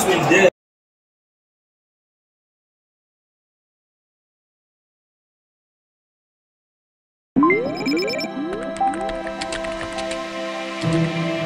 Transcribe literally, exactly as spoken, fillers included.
husband dead. Thank you.